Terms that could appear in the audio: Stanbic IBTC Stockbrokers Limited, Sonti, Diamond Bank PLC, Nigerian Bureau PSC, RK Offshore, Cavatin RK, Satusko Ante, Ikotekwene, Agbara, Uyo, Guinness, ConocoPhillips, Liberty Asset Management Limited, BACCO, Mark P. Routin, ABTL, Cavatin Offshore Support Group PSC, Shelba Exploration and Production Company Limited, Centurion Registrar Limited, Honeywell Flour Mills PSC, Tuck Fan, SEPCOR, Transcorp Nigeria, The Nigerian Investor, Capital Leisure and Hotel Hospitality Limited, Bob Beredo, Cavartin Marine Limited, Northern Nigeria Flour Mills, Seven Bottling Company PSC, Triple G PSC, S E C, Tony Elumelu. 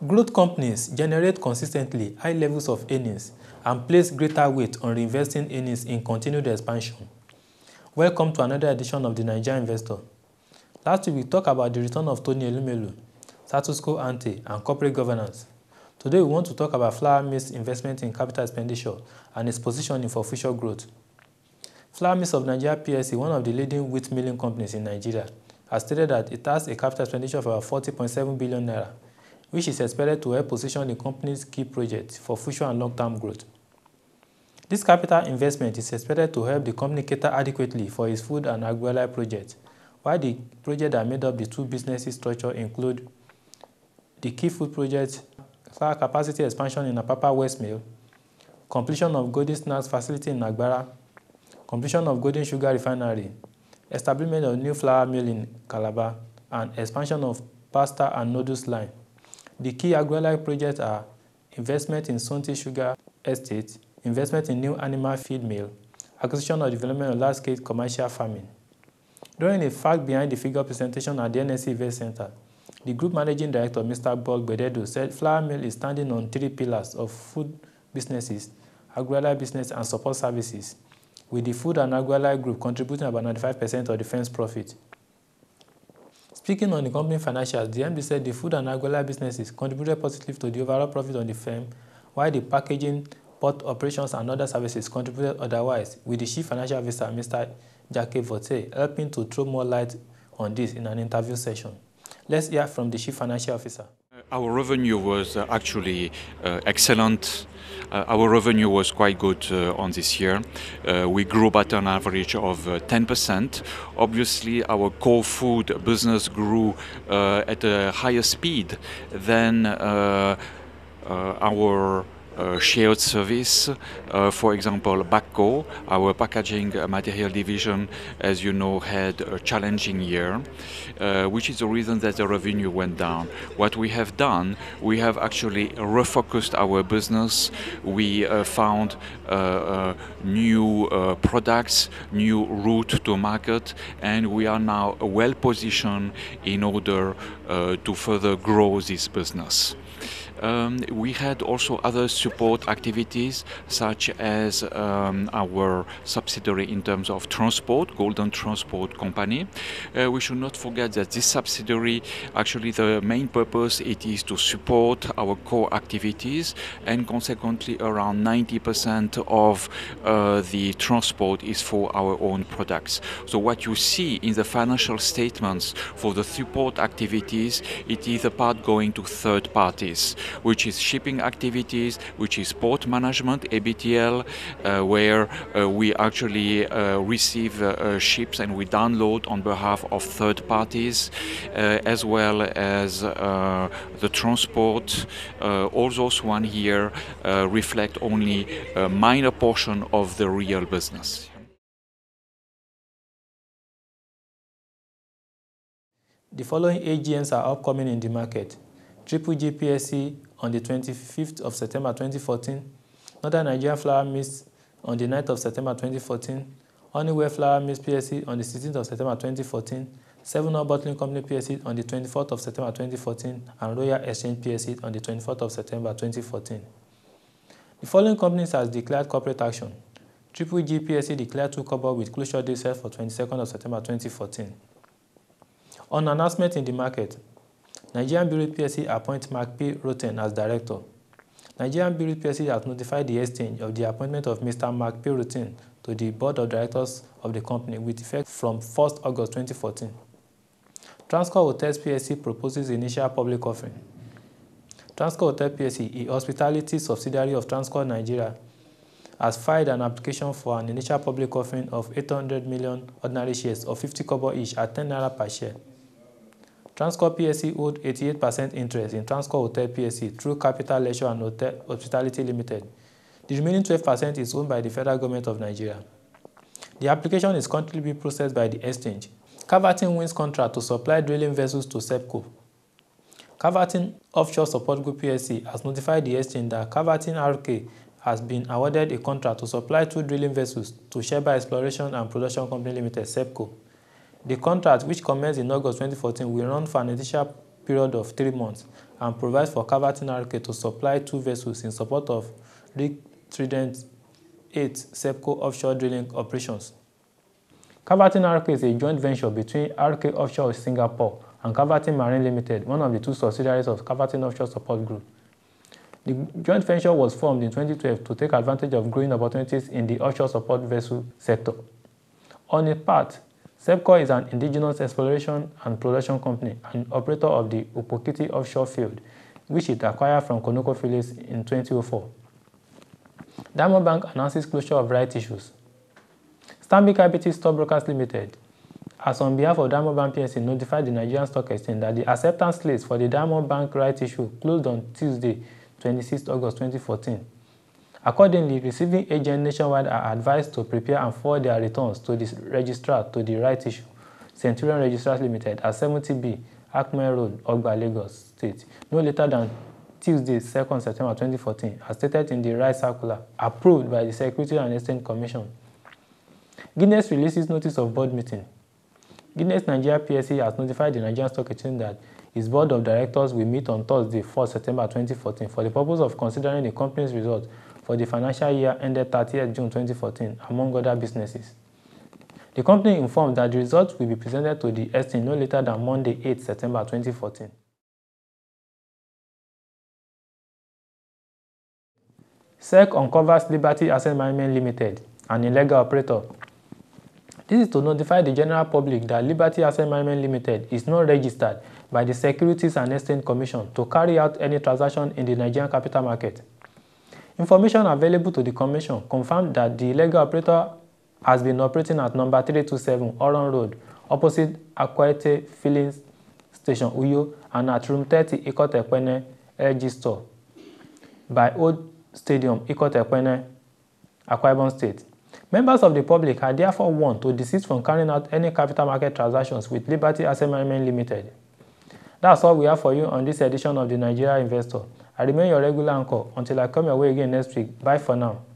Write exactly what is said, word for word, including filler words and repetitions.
Growth companies generate consistently high levels of earnings and place greater weight on reinvesting earnings in continued expansion. Welcome to another edition of the Nigerian Investor. Last week we talked about the return of Tony Elumelu, Satusko Ante, and corporate governance. Today we want to talk about Flour Mills' investment in capital expenditure and its positioning for future growth. Flour Mills of Nigeria P L C, one of the leading wheat milling companies in Nigeria, has stated that it has a capital expenditure of about forty point seven billion naira, which is expected to help position the company's key projects for future and long-term growth. This capital investment is expected to help the company cater adequately for its food and agri-life projects, while the projects that made up the two businesses structure include the key food project, flour capacity expansion in Apapa West Mill, completion of Golden Snacks facility in Agbara, completion of Golden Sugar Refinery, establishment of new flour mill in Calabar, and expansion of pasta and noodles line. The key agri-life projects are investment in Sonti Sugar Estate, investment in new animal feed mill, acquisition or development of large-scale commercial farming. During a fact behind the figure presentation at the N S C Event Center, the Group Managing Director, Mister Bob Beredo, said Flour Mill is standing on three pillars of food businesses, agri-life business, and support services, with the food and agri-life group contributing about ninety-five percent of the firm's profit. Speaking on the company financials, the M D said the food and agri-life businesses contributed positively to the overall profit on the firm, while the packaging, port operations, and other services contributed otherwise, with the Chief Financial Officer, Mister Jacke Votey, helping to throw more light on this in an interview session. Let's hear from the Chief Financial Officer. Our revenue was actually uh, excellent. Uh, our revenue was quite good uh, on this year. Uh, we grew about an average of uh, ten percent. Obviously, our core food business grew uh, at a higher speed than uh, uh, our Uh, shared service, uh, for example, BACCO, our packaging material division, as you know, had a challenging year, uh, which is the reason that the revenue went down. What we have done, we have actually refocused our business. We uh, found uh, uh, new uh, products, new route to market, and we are now well positioned in order uh, to further grow this business. Um, we had also other support activities such as um, our subsidiary in terms of transport, Golden Transport Company. Uh, we should not forget that this subsidiary, actually the main purpose it is to support our core activities, and consequently around ninety percent of uh, the transport is for our own products. So what you see in the financial statements for the support activities, it is a part going to third parties, which is shipping activities, which is port management, A B T L, uh, where uh, we actually uh, receive uh, uh, ships and we download on behalf of third parties, uh, as well as uh, the transport. Uh, all those one here uh, reflect only a minor portion of the real business. The following A G Ms are upcoming in the market: Triple G P S C on the twenty-fifth of September twenty fourteen, Northern Nigeria Flour Mills on the ninth of September twenty fourteen, Honeywell Flour Mills P S C on the sixteenth of September twenty fourteen, Seven Bottling Company P S C on the twenty-fourth of September twenty fourteen, and Royal Exchange P S C on the twenty-fourth of September twenty fourteen. The following companies has declared corporate action. Triple G P S C declared two cobalt with closure date set for twenty-second of September twenty fourteen. On announcement in the market, Nigerian Bureau P S C appoints Mark P. Routin as director. Nigerian Bureau P S C has notified the exchange of the appointment of Mister Mark P. Routin to the board of directors of the company with effect from first August twenty fourteen. Transcorp Hotels P S C proposes initial public offering. Transcorp Hotels P S C, a hospitality subsidiary of Transcorp Nigeria, has filed an application for an initial public offering of eight hundred million ordinary shares of fifty kobo each at ten naira per share. Transcorp P S C hold eighty-eight percent interest in Transcorp Hotel P S C through Capital Leisure and Hotel Hospitality Limited. The remaining twelve percent is owned by the federal government of Nigeria. The application is currently being processed by the exchange. Cavatin wins contract to supply drilling vessels to SEPCO. Cavatin Offshore Support Group P S C has notified the exchange that Cavatin R K has been awarded a contract to supply two drilling vessels to Shelba Exploration and Production Company Limited, SEPCO. The contract, which commenced in August twenty fourteen, will run for an initial period of three months and provides for Cavatin R K to supply two vessels in support of Rig Trident eight SEPCO offshore drilling operations. Cavatin R K is a joint venture between R K Offshore of Singapore and Cavartin Marine Limited, one of the two subsidiaries of Cavatin Offshore Support Group. The joint venture was formed in twenty twelve to take advantage of growing opportunities in the offshore support vessel sector. On its part, SEPCOR is an indigenous exploration and production company and operator of the Upokiti offshore field, which it acquired from ConocoPhillips in twenty oh four. Diamond Bank announces closure of rights issues. Stanbic I B T C Stockbrokers Limited has, on behalf of Diamond Bank P L C, notified the Nigerian Stock Exchange that the acceptance list for the Diamond Bank rights issue closed on Tuesday, twenty-sixth August twenty fourteen. Accordingly, receiving agents nationwide are advised to prepare and forward their returns to the registrar to the rights issue, Centurion Registrar Limited, at seventy B, Akmen Road, Ogba, Lagos State, no later than Tuesday, second September twenty fourteen, as stated in the rights circular approved by the Securities and Exchange Commission. Guinness releases notice of board meeting. Guinness Nigeria P S C has notified the Nigerian Stock Exchange that its board of directors will meet on Thursday, fourth September twenty fourteen, for the purpose of considering the company's results for the financial year ended thirtieth June twenty fourteen, among other businesses. The company informed that the results will be presented to the exchange no later than Monday, eighth September twenty fourteen. S E C uncovers Liberty Asset Management Limited, an illegal operator. This is to notify the general public that Liberty Asset Management Limited is not registered by the Securities and Exchange Commission to carry out any transaction in the Nigerian capital market. Information available to the Commission confirmed that the illegal operator has been operating at number three two seven Oran Road, opposite Akwete Filling Station, Uyo, and at room thirty Ikotekwene L G Store by Old Stadium, Ikotekwene, Akwa Ibom State. Members of the public are therefore warned to desist from carrying out any capital market transactions with Liberty Asset Management Limited. That's all we have for you on this edition of the Nigeria Investor. I remain your regular anchor until I come your way again next week. Bye for now.